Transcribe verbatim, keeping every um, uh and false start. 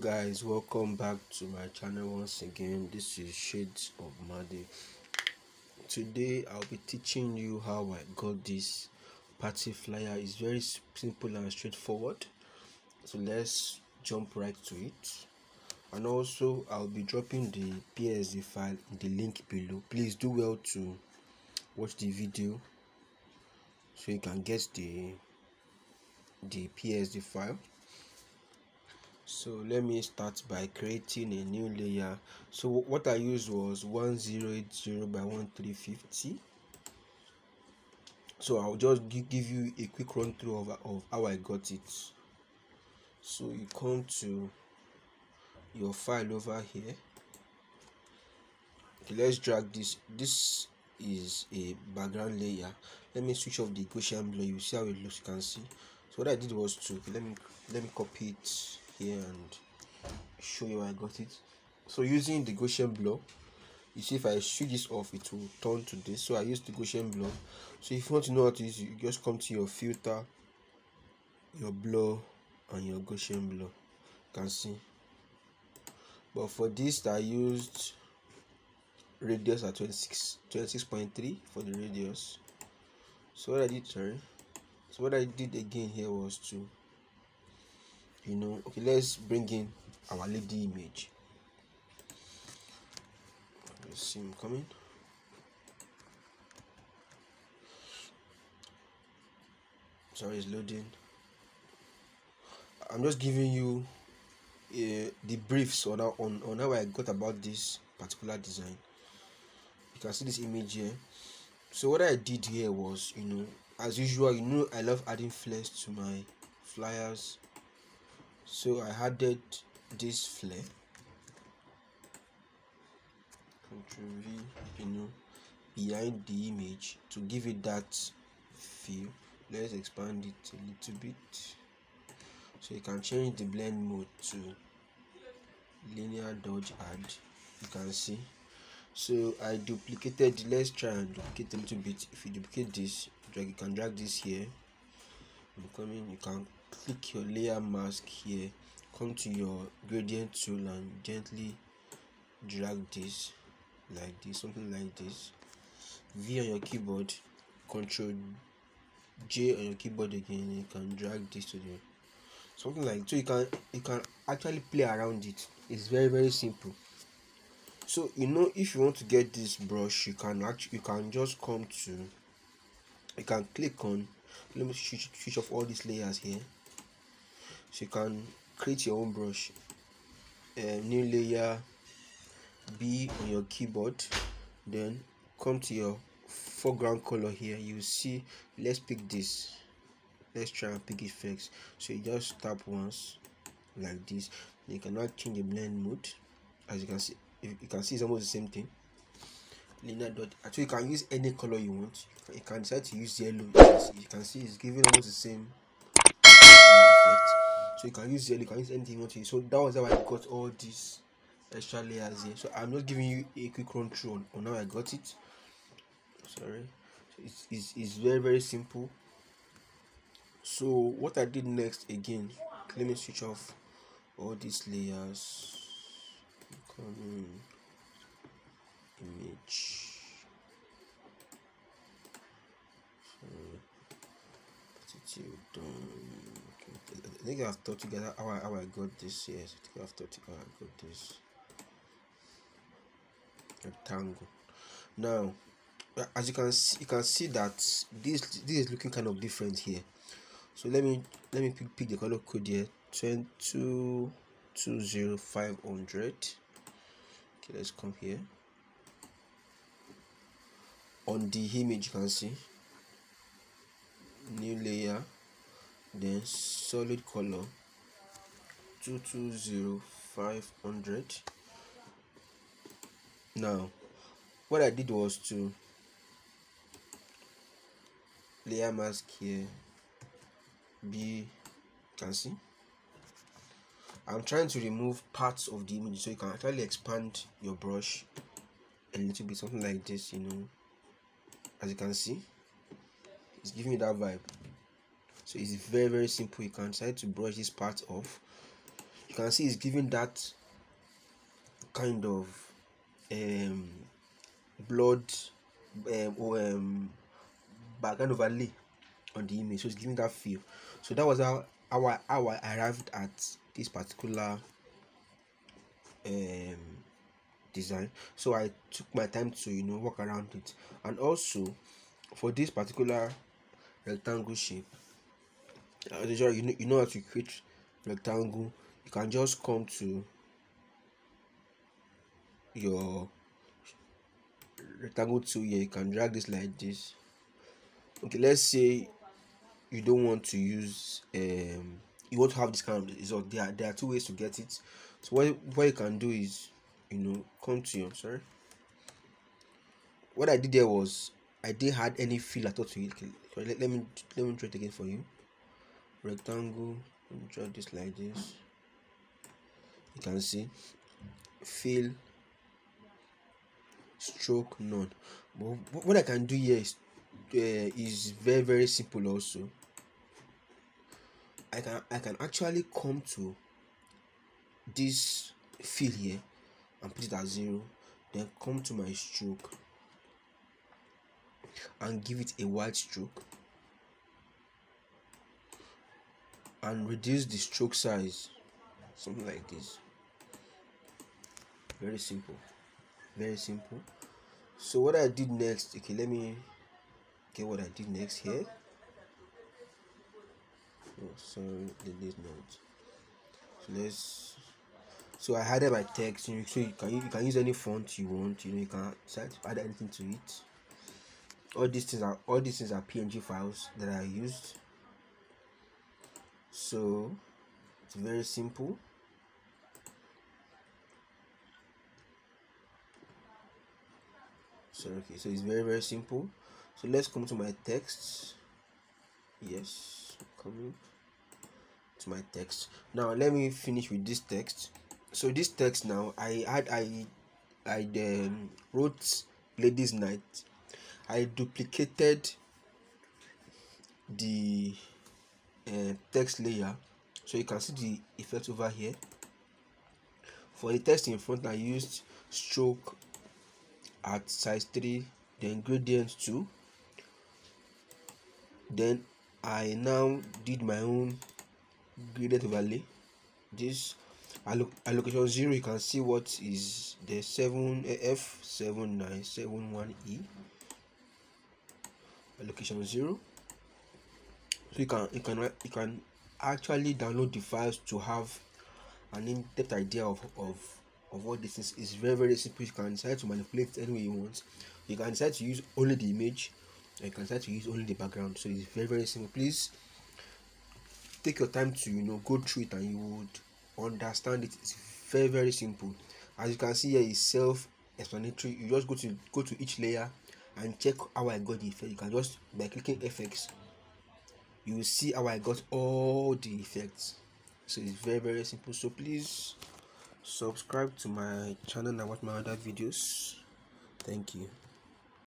guys, welcome back to my channel once again. This is Shades of Made. Today I'll be teaching you how I got this party flyer. It's very simple and straightforward, so let's jump right to it. And also I'll be dropping the P S D file in the link below. Please do well to watch the video so you can get the the P S D file. So let me start by creating a new layer. So what I used was ten eighty by thirteen fifty. So I'll just give you a quick run through of, of how I got it. So you come to your file over here. Okay, let's drag this. This is a background layer. Let me switch off the Gaussian blur. You see how it looks. You can see. So what I did was to okay, let me let me copy it here and show you how I got it. So using the Gaussian blur, you see if I switch this off, it will turn to this. So I used the Gaussian blur. So if you want to know what it is, you just come to your filter, your blur, and your Gaussian blur. You can see. But for this, I used radius at twenty-six point three for the radius. So what I did, sorry. So what I did again here was to, you know, okay, let's bring in our lady image. Let's see him coming. Sorry, it's loading. I'm just giving you uh, the briefs on how, on, on how I got about this particular design. You can see this image here. So what I did here was, you know, as usual, you know, I love adding flares to my flyers. So I added this flare, Control V, you know, behind the image to give it that feel. Let's expand it a little bit. So you can change the blend mode to linear dodge add. You can see. So I duplicated. Let's try and duplicate a little bit. If you duplicate this, drag, you can drag this here. I'm coming. You can click your layer mask here, come to your gradient tool and gently drag this like this, something like this. V on your keyboard, Control J on your keyboard again. You can drag this to the something like so. You can you can actually play around it. It's very very simple. So you know, if you want to get this brush, you can actually you can just come to you can click on. Let me switch, switch off all these layers here, so you can create your own brush. Uh, new layer, B on your keyboard, then come to your foreground color here. You see, let's pick this. Let's try and pick it first. So you just tap once, like this. You cannot change the blend mode, as you can see. You can see it's almost the same thing. Linear dot. Actually, you can use any color you want. You can decide to use yellow. You can see it's giving almost the same effect. So you can use yellow. You can use anything you want to use. So that was how I got all these extra layers here. So I'm just giving you a quick run through on, on how I got it. Sorry, so it's, it's it's very very simple. So what I did next again. Let me switch off all these layers. Come in. Image. So, I think I've taught you guys how I, how I got this. Yes, I think I've taught you how I got this rectangle. Now, as you can see, you can see that this this is looking kind of different here. So let me let me pick, pick the color code here. twenty-two zero five hundred. Okay, let's come here. On the image, you can see new layer, then solid color two two zero five hundred. Now, what I did was to layer mask here. B, can see. I'm trying to remove parts of the image so you can actually expand your brush a little bit, something like this, you know. As you can see, it's giving you that vibe. So it's very very simple. You can decide to brush this part off. You can see it's giving that kind of um blood um, or um background overlay on the image, so it's giving that feel. So that was how our how I arrived at this particular um design. So I took my time to you know work around it. And also for this particular rectangle shape, as usual, you know you know how to create rectangle, you can just come to your rectangle tool here, you can drag this like this. Okay, let's say you don't want to use um you want to have this kind of result. There are, there are two ways to get it. So what what you can do is you know come to your sorry what I did there was I didn't add any fill at all to it. Okay, let, let me let me try it again for you. Rectangle, let me try this like this. You can see fill stroke none. But what I can do here is uh, is very very simple. Also I can I can actually come to this fill here and put it at zero, then come to my stroke and give it a wide stroke and reduce the stroke size, something like this. Very simple, very simple. So what I did next, okay, let me get what I did next here. Oh, sorry, delete note. So let's. So I added my text. So you can you can use any font you want. You know you can add anything to it. All these things are all these things are P N G files that I used. So it's very simple. So okay, so it's very very simple. So let's come to my text. Yes, coming to my text. Now let me finish with this text. So this text now, I had I I um, wrote Ladies Night. I duplicated the Uh, text layer, so you can see the effect over here. For the text in front, I used stroke at size three, then gradient two. Then I now did my own gradient overlay. This alloc allocation zero, you can see what is the seven F seven nine seven one E allocation zero. So you can you can you can actually download the files to have an in-depth idea of of of what this is. It's very very simple. You can decide to manipulate it any way you want. You can decide to use only the image, and you can decide to use only the background. So it's very very simple. Please take your time to you know go through it, and you would understand it. It's very very simple. As you can see here, it's self-explanatory. You just go to go to each layer and check how I got the effect. You can just by clicking F X. You will see how I got all the effects. So it's very very simple. So please subscribe to my channel and watch my other videos. Thank you.